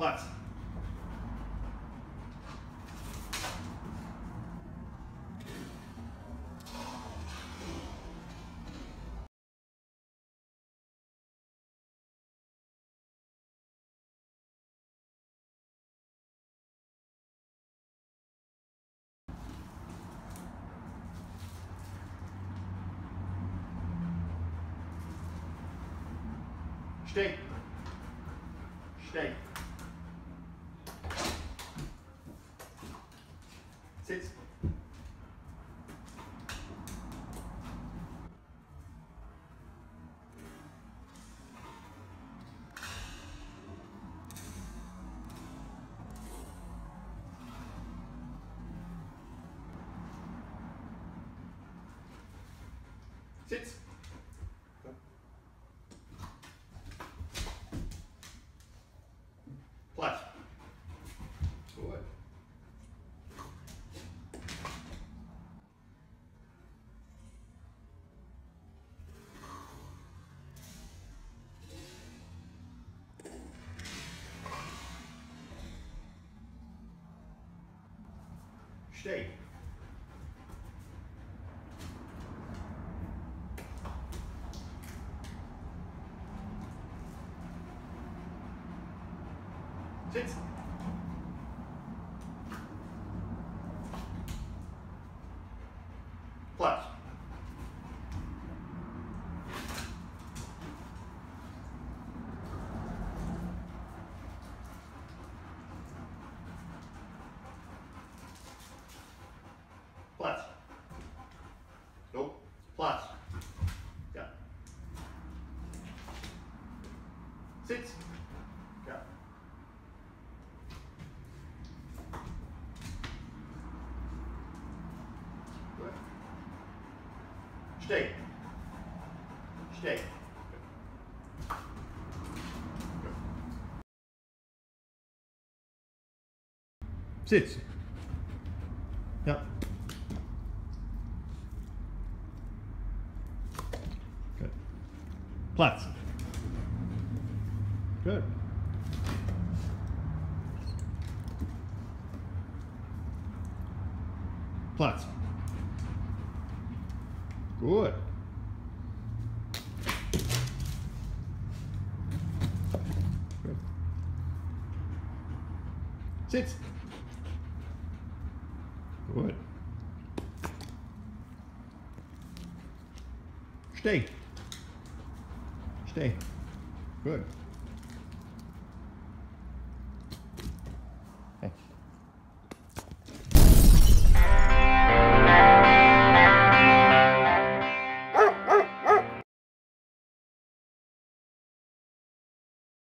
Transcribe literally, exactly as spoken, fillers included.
Platz. Steg. Steg. Sitz. Sitz. Steg. Sitz. Platz. Platz. Nope. Platz. Ja. Sitz. Ja. Steg. Steg. Sitz. Ja. Platz. Good. Platz. Good. Good. Sitz. Good. Stay. Stay. Good.